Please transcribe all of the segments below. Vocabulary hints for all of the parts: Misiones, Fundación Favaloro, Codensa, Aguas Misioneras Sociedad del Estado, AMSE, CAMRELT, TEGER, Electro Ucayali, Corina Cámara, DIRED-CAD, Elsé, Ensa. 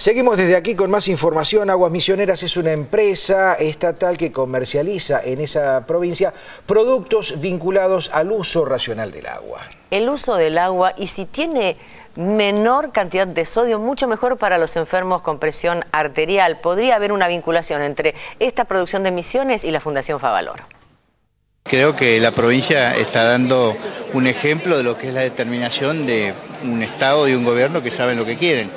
Seguimos desde aquí con más información. Aguas Misioneras es una empresa estatal que comercializa en esa provincia productos vinculados al uso racional del agua. El uso del agua, y si tiene menor cantidad de sodio, mucho mejor para los enfermos con presión arterial. Podría haber una vinculación entre esta producción de Misiones y la Fundación Favaloro. Creo que la provincia está dando un ejemplo de lo que es la determinación de un Estado y un gobierno que saben lo que quieren.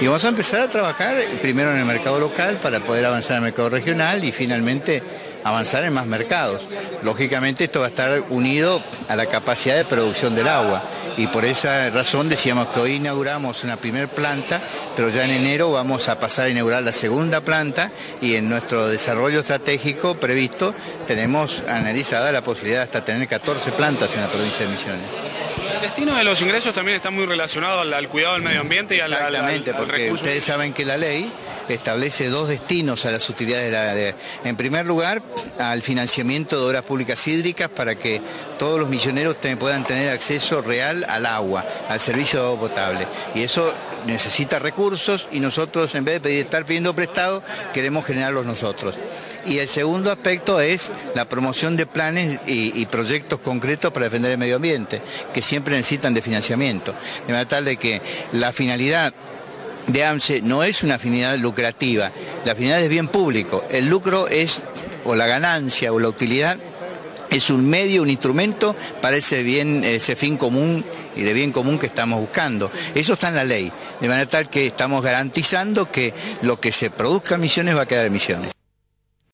Y vamos a empezar a trabajar primero en el mercado local para poder avanzar en el mercado regional y finalmente avanzar en más mercados. Lógicamente esto va a estar unido a la capacidad de producción del agua y por esa razón decíamos que hoy inauguramos una primera planta, pero ya en enero vamos a pasar a inaugurar la segunda planta y en nuestro desarrollo estratégico previsto tenemos analizada la posibilidad de hasta tener 14 plantas en la provincia de Misiones. El destino de los ingresos también está muy relacionado al cuidado del medio ambiente y al recurso. Exactamente, porque ustedes saben que la ley establece dos destinos a las utilidades de la ley. En primer lugar, al financiamiento de obras públicas hídricas para que todos los misioneros puedan tener acceso real al agua, al servicio de agua potable. Y eso necesita recursos y nosotros, en vez de estar pidiendo prestado, queremos generarlos nosotros. Y el segundo aspecto es la promoción de planes y proyectos concretos para defender el medio ambiente, que siempre necesitan de financiamiento. De manera tal de que la finalidad de AMSE no es una finalidad lucrativa, la finalidad es bien público. El lucro es, o la ganancia o la utilidad, es un medio, un instrumento para ese fin común y de bien común que estamos buscando. Eso está en la ley, de manera tal que estamos garantizando que lo que se produzca en Misiones va a quedar en Misiones.